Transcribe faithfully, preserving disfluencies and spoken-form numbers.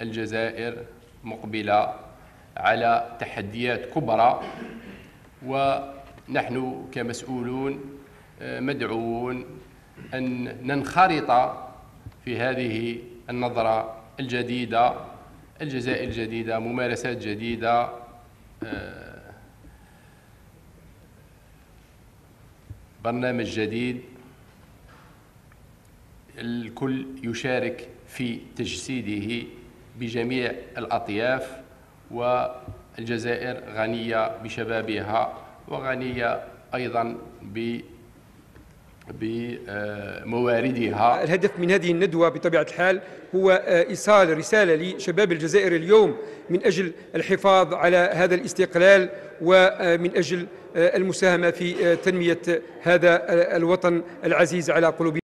الجزائر مقبلة على تحديات كبرى، ونحن كمسؤولون مدعوون أن ننخرط في هذه النظرة الجديدة، الجزائر الجديدة، ممارسات جديدة، برنامج جديد، الكل يشارك في تجسيده بجميع الأطياف، والجزائر غنية بشبابها وغنية أيضا ب بمواردها. الهدف من هذه الندوة بطبيعة الحال هو إيصال رسالة لشباب الجزائر اليوم من أجل الحفاظ على هذا الاستقلال ومن أجل المساهمة في تنمية هذا الوطن العزيز على قلوبنا.